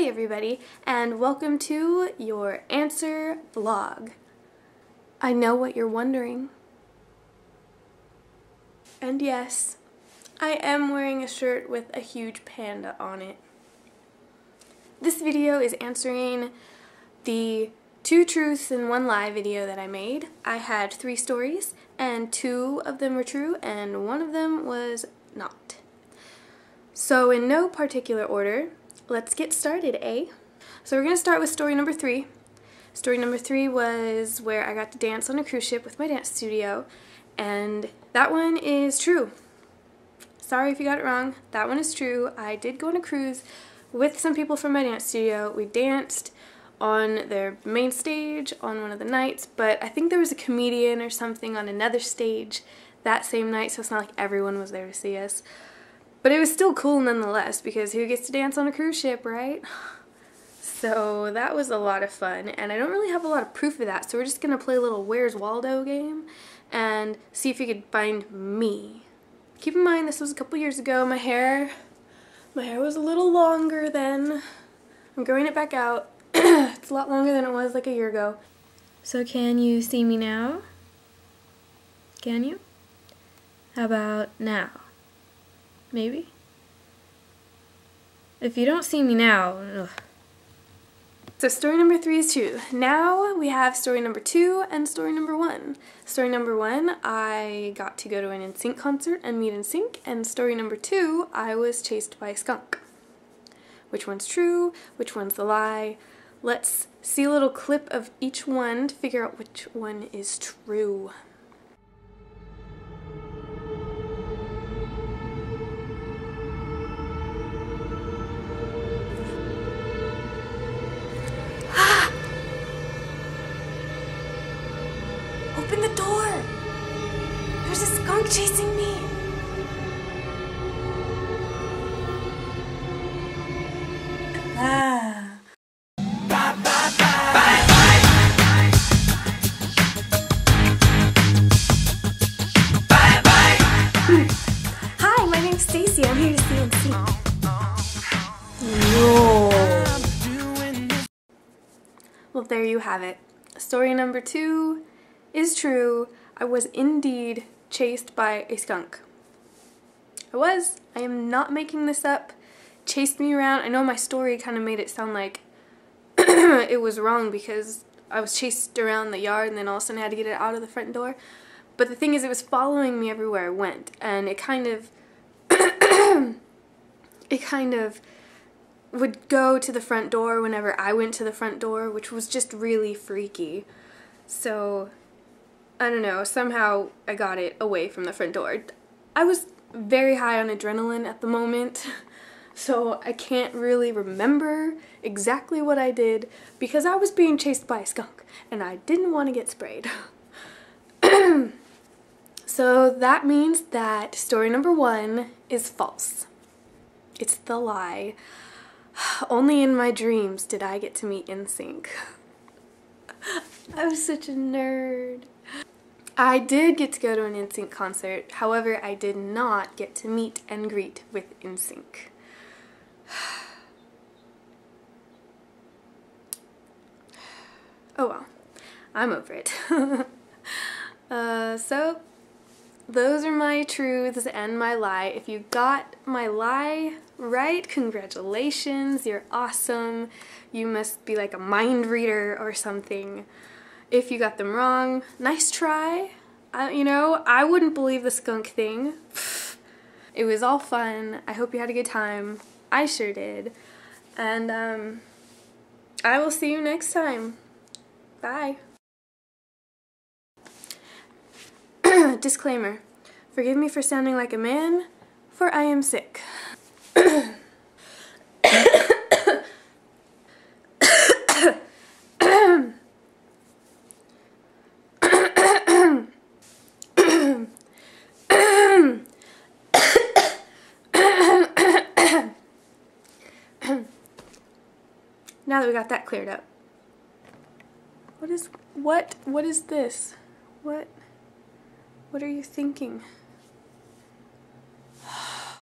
Hey everybody, and welcome to your answer vlog. I know what you're wondering. And yes, I am wearing a shirt with a huge panda on it. This video is answering the 2 truths and 1 lie video that I made. I had 3 stories, and 2 of them were true, and 1 of them was not. So in no particular order, let's get started, eh? So we're going to start with story number 3. Story number 3 was where I got to dance on a cruise ship with my dance studio, and that one is true. Sorry if you got it wrong. That one is true. I did go on a cruise with some people from my dance studio. We danced on their main stage on one of the nights, but I think there was a comedian or something on another stage that same night, so it's not like everyone was there to see us. But it was still cool nonetheless, because who gets to dance on a cruise ship, right? So that was a lot of fun, and I don't really have a lot of proof of that, so we're just going to play a little Where's Waldo game and see if you could find me. Keep in mind, this was a couple years ago. My hair was a little longer then. I'm growing it back out. It's a lot longer than it was like a year ago. So can you see me now? Can you? How about now? Maybe? If you don't see me now, ugh. So story number 3 is true. Now we have story number 2 and story number 1. Story number 1, I got to go to an NSYNC concert and meet NSYNC, and story number 2, I was chased by a skunk. Which one's true? Which one's the lie? Let's see a little clip of each one to figure out which one is true. Open the door! There's a skunk chasing me! Ah. Bye, bye, bye. Bye, bye, bye, bye. Bye, bye. Hi, my name's Stacy. I'm here to see and see. No. Well, there you have it. Story number 2 is true. I was indeed chased by a skunk. I was. I am not making this up. Chased me around. I know my story kind of made it sound like it was wrong because I was chased around the yard and then all of a sudden I had to get it out of the front door. But the thing is, it was following me everywhere I went, and it kind of would go to the front door whenever I went to the front door, which was just really freaky. So I don't know, somehow I got it away from the front door. I was very high on adrenaline at the moment, so I can't really remember exactly what I did because I was being chased by a skunk and I didn't want to get sprayed. So that means that story number 1 is false. It's the lie. Only in my dreams did I get to meet NSYNC. I was such a nerd. I did get to go to an NSYNC concert, however, I did not get to meet and greet with NSYNC. Oh well, I'm over it. So, those are my truths and my lie. If you got my lie right, congratulations, you're awesome. You must be like a mind reader or something. If you got them wrong, nice try. You know, I wouldn't believe the skunk thing. It was all fun. I hope you had a good time. I sure did. And I will see you next time. Bye. Disclaimer. Forgive me for sounding like a man, for I am sick. Now that we got that cleared up. What is this? What are you thinking?